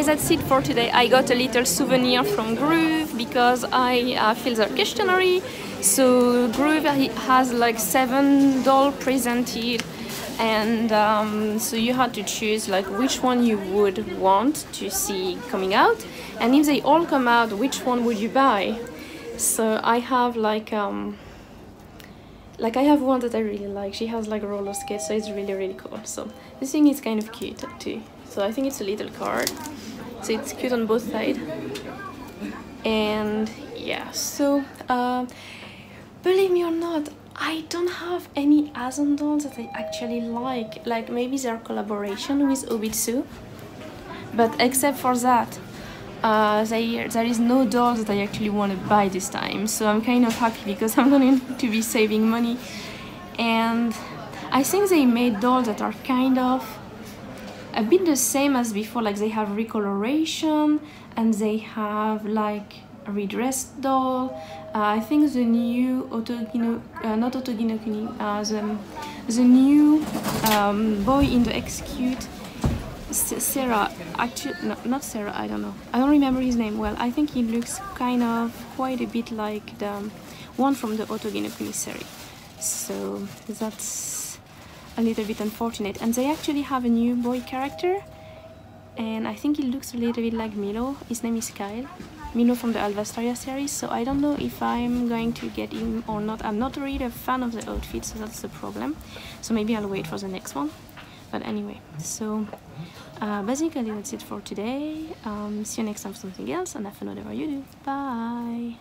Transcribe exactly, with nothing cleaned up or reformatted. guys, that's it for today. I got a little souvenir from Groove because I uh, filled their questionnaire. So Groove has like seven dolls presented, and um, so you had to choose like which one you would want to see coming out, and if they all come out, which one would you buy? So I have like um, like I have one that I really like. She has like roller skates, so it's really really cool. So this thing is kind of cute too. So I think it's a little card. So it's cute on both sides. And yeah, so uh, believe me or not, I don't have any Azone dolls that I actually like. Like maybe their collaboration with Obitsu. But except for that, uh, they, there is no doll that I actually want to buy this time. So I'm kind of happy because I'm going to be saving money. And I think they made dolls that are kind of a bit the same as before, like they have recoloration and they have like a redressed doll. Uh, I think the new Otogino, uh, not Otoginokuni, uh, the, the new um, boy in the X-Cute, Sarah, actually, no, not Sarah, I don't know, I don't remember his name well. I think he looks kind of quite a bit like the one from the Otoginokuni series, so that's a little bit unfortunate. And they actually have a new boy character, and I think he looks a little bit like Milo. His name is Kyle. Milo from the Alvastaria series, so I don't know if I'm going to get him or not. I'm not really a fan of the outfit, so that's the problem. So maybe I'll wait for the next one. But anyway, so uh, basically that's it for today. Um, see you next time for something else, and have fun whatever you do. Bye!